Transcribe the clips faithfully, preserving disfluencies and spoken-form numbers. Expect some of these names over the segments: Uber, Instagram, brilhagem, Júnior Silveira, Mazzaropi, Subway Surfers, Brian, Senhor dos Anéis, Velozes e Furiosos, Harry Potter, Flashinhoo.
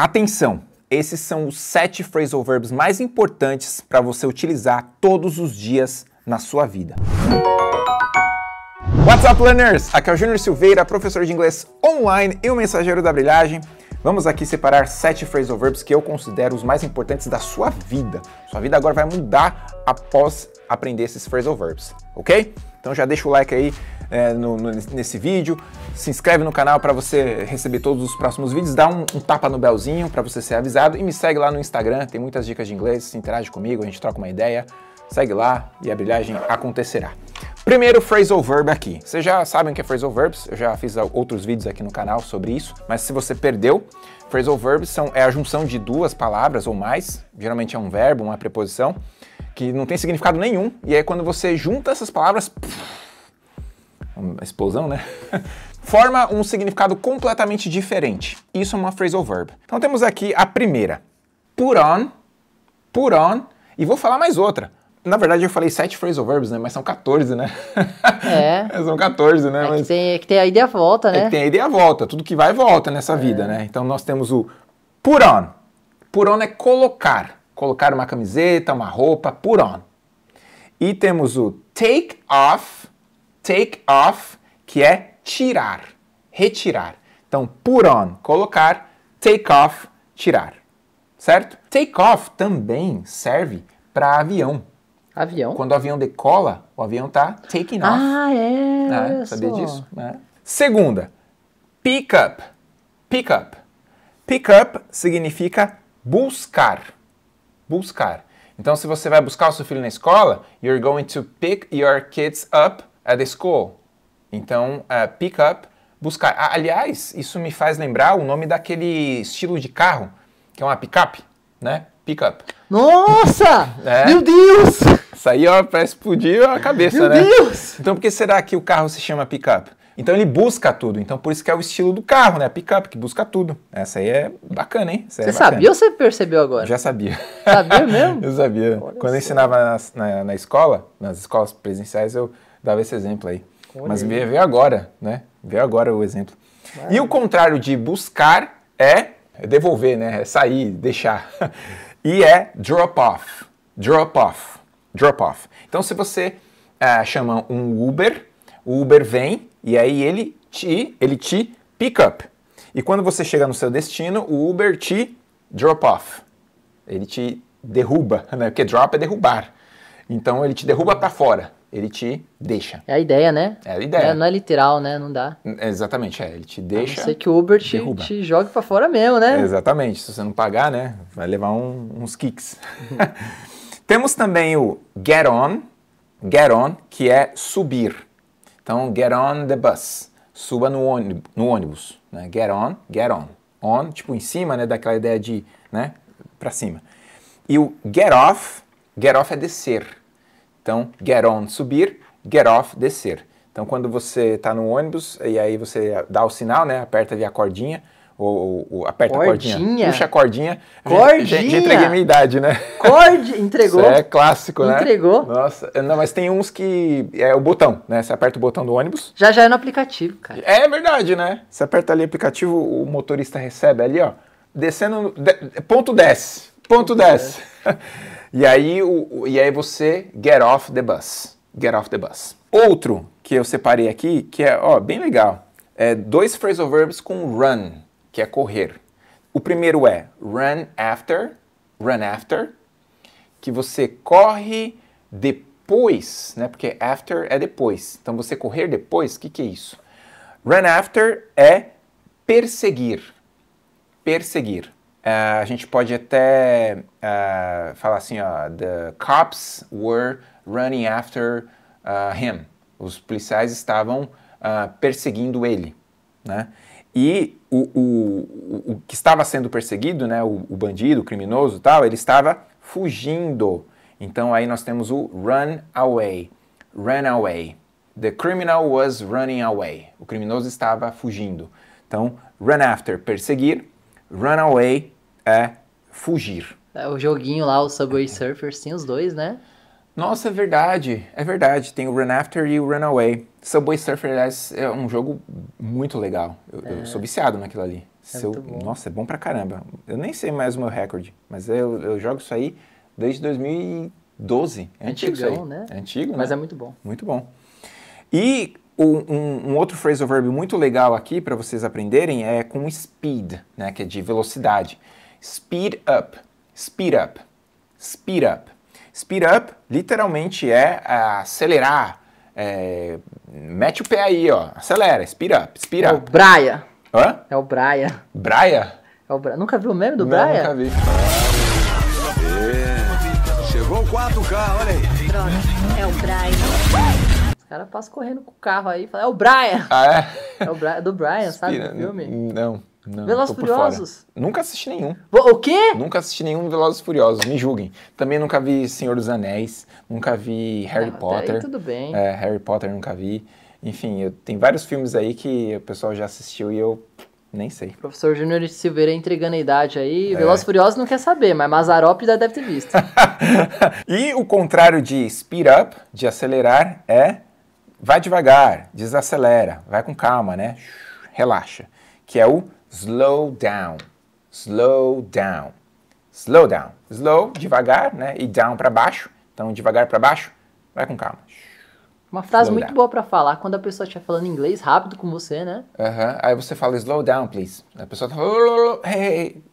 Atenção! Esses são os sete phrasal verbs mais importantes para você utilizar todos os dias na sua vida. What's up, learners? Aqui é o Júnior Silveira, professor de inglês online e o mensageiro da brilhagem. Vamos aqui separar sete phrasal verbs que eu considero os mais importantes da sua vida. Sua vida agora vai mudar após aprender esses phrasal verbs, ok? Então já deixa o like aí é, no, no, nesse vídeo, se inscreve no canal para você receber todos os próximos vídeos, dá um, um tapa no belzinho para você ser avisado e me segue lá no Instagram, tem muitas dicas de inglês, interage comigo, a gente troca uma ideia, segue lá e a brilhagem acontecerá. Primeiro phrasal verb aqui. Vocês já sabem o que é phrasal verbs, eu já fiz outros vídeos aqui no canal sobre isso, mas se você perdeu, phrasal verbs são, é a junção de duas palavras ou mais, geralmente é um verbo, uma preposição, que não tem significado nenhum, e aí quando você junta essas palavras, pff, uma explosão, né? Forma um significado completamente diferente. Isso é uma phrasal verb. Então temos aqui a primeira, put on, put on, e vou falar mais outra. Na verdade, eu falei sete phrasal verbs, né? Mas são quatorze, né? É. São quatorze, né? É, mas... que tem, é que tem a ida e a volta, né? É que tem a ida e a volta. Tudo que vai, volta nessa é. vida, né? Então, nós temos o put on. Put on é colocar. Colocar uma camiseta, uma roupa, put on. E temos o take off. Take off, que é tirar. Retirar. Então, put on, colocar. Take off, tirar. Certo? Take off também serve para avião. Avião? Quando o avião decola, o avião tá taking off. Ah, é. é sabia disso? É. Segunda, pick up. Pick up. Pick up significa buscar. Buscar. Então, se você vai buscar o seu filho na escola, you're going to pick your kids up at the school. Então, uh, pick up, buscar. Ah, aliás, isso me faz lembrar o nome daquele estilo de carro, que é uma picape, né? Pick up. Nossa! É. Meu Deus! Isso aí, ó, parece explodir a cabeça, Meu né? Meu Deus! Então, por que será que o carro se chama pick-up? Então, ele busca tudo. Então, por isso que é o estilo do carro, né? Pick-up, que busca tudo. Essa aí é bacana, hein? Essa você é bacana. Sabia ou você percebeu agora? Já sabia. Sabia mesmo? Eu sabia. Olha Quando eu ensinava na, na, na escola, nas escolas presenciais, eu dava esse exemplo aí. Olha. Mas veio, veio agora, né? Veio agora o exemplo. Vai. E o contrário de buscar é devolver, né? É sair, deixar. E é drop off. Drop off. Drop off. Então, se você uh, chama um Uber, o Uber vem e aí ele te, ele te pick up. E quando você chega no seu destino, o Uber te drop off. Ele te derruba, né? Porque drop é derrubar. Então, ele te derruba para fora. Ele te deixa. É a ideia, né? É a ideia. É, não é literal, né? Não dá. Exatamente, é. Ele te deixa. A não ser que o Uber te, te jogue pra fora mesmo, né? É, exatamente. Se você não pagar, né? Vai levar um, uns kicks. Temos também o get on. Get on, que é subir. Então, get on the bus. Suba no ônibus. No ônibus né? Get on, get on. On, tipo em cima, né? Daquela ideia de, né? Pra cima. E o get off. Get off é descer. Então, get on, subir, get off, descer. Então, quando você está no ônibus e aí você dá o sinal, né? Aperta ali a cordinha, ou, ou aperta cordinha. a cordinha, puxa a cordinha. Cordinha! Já, já, já entreguei a minha idade, né? Cordinha! Entregou! Isso é clássico, né? Entregou! Nossa, não, mas tem uns que é o botão, né? Você aperta o botão do ônibus. Já já é no aplicativo, cara. É verdade, né? Você aperta ali o aplicativo, o motorista recebe ali, ó. Descendo, de, ponto desce, ponto desce. desce. E aí, o, e aí você get off the bus. Get off the bus. Outro que eu separei aqui, que é ó, bem legal, é dois phrasal verbs com run, que é correr. O primeiro é run after, run after, que você corre depois, né? Porque after é depois. Então, você correr depois, o que, que é isso? Run after é perseguir. Perseguir. Uh, a gente pode até uh, falar assim, ó, the cops were running after uh, him. Os policiais estavam uh, perseguindo ele, né? E o, o, o que estava sendo perseguido, né, o, o bandido, o criminoso e tal, ele estava fugindo. Então, aí nós temos o run away, run away. The criminal was running away. O criminoso estava fugindo. Então, run after, perseguir. Run away é fugir. É, o joguinho lá, o Subway Surfers, tem os dois, né? Nossa, é verdade. É verdade. Tem o Run After e o Run Away. Subway Surfers, aliás, é um jogo muito legal. Eu, é. eu sou viciado naquilo ali. É eu, bom. Nossa, é bom pra caramba. Eu nem sei mais o meu recorde, mas eu, eu jogo isso aí desde dois mil e doze. É antigo, antigão, isso aí. Né? É antigo, mas né? é muito bom. Muito bom. E um, um outro phrasal verb muito legal aqui para vocês aprenderem é com speed, né? Que é de velocidade. Speed up, speed up, speed up. Speed up literalmente é acelerar, é, mete o pé aí, ó, acelera, speed up, speed up. É o Brian. Hã? É o Brian. Brian? É o Brian. Nunca viu o meme do Não, Brian? Nunca vi. É. Chegou o quatro K, olha aí. Pronto, é o Brian. Os caras passam correndo com o carro aí e falam, é o Brian. Ah, é? É o Brian, do Brian, sabe? Spira, do filme? Não. Não, Velozes e Furiosos? Nunca assisti nenhum. O quê? Nunca assisti nenhum Velozes e Furiosos, me julguem. Também nunca vi Senhor dos Anéis, nunca vi Harry ah, Potter. Aí, tudo bem. É, Harry Potter nunca vi. Enfim, eu, tem vários filmes aí que o pessoal já assistiu e eu nem sei. O professor Júnior Silveira entregando a idade aí. É. Velozes e Furiosos não quer saber, mas Mazzaropi já deve ter visto. E o contrário de speed up, de acelerar, é vai devagar, desacelera, vai com calma, né? Relaxa. Que é o slow down, slow down, slow down. Slow, devagar, né? E down para baixo. Então, devagar para baixo, vai com calma. Uma frase slow muito down. Boa para falar quando a pessoa estiver falando inglês rápido com você, né? Uh-huh. Aí você fala slow down, please. A pessoa fala, oh, hey, hey,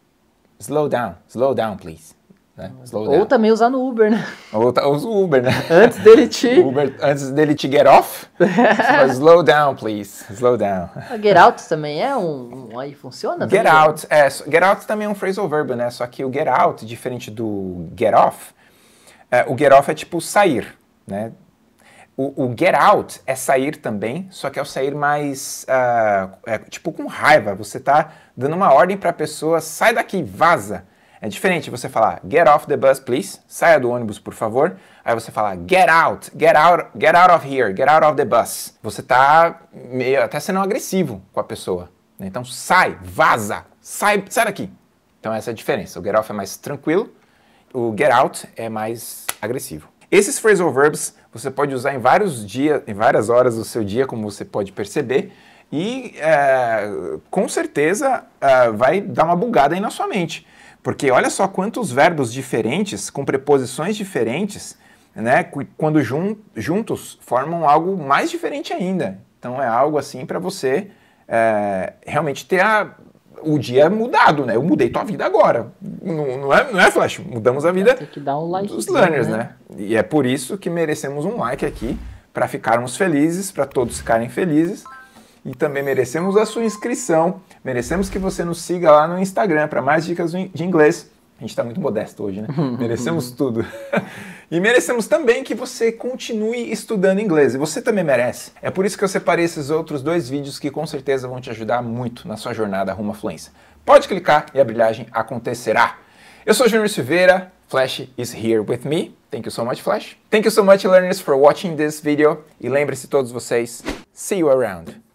slow down, slow down, please. Né? Slow Ou down. Também usar no Uber, né? Ou usa o Uber, né? Antes dele te... Uber, antes dele te get off, você fala, slow down, please. Slow down. A get out também é um... um aí funciona? Get out. É, get out também é um phrasal verb, né? Só que o get out, diferente do get off, é, o get off é tipo sair, né? O, o get out é sair também, só que é o sair mais, uh, é, tipo, com raiva. Você tá dando uma ordem pra pessoa, sai daqui, vaza. É diferente você falar, get off the bus, please. Saia do ônibus, por favor. Aí você fala, get out, get out, get out of here, get out of the bus. Você tá meio, até sendo agressivo com a pessoa. Né? Então, sai, vaza, sai, sai daqui. Então, essa é a diferença. O get off é mais tranquilo, o get out é mais agressivo. Esses phrasal verbs você pode usar em vários dias, em várias horas do seu dia, como você pode perceber. E, é, com certeza, é, vai dar uma bugada aí na sua mente. Porque olha só quantos verbos diferentes, com preposições diferentes, né, quando jun juntos formam algo mais diferente ainda. Então é algo assim para você é, realmente ter a, o dia mudado, né? Eu mudei tua vida agora. Não, não, é, não é, Flash? Mudamos a vida que dar um like dos learners, né? né? E é por isso que merecemos um like aqui, para ficarmos felizes, para todos ficarem felizes. E também merecemos a sua inscrição, merecemos que você nos siga lá no Instagram para mais dicas de inglês. A gente está muito modesto hoje, né? Merecemos tudo. E merecemos também que você continue estudando inglês, e você também merece. É por isso que eu separei esses outros dois vídeos que com certeza vão te ajudar muito na sua jornada rumo à fluência. Pode clicar e a brilhagem acontecerá. Eu sou Júnior Silveira, Flash is here with me. Thank you so much, Flash. Thank you so much, learners, for watching this video. E lembre-se todos vocês, see you around.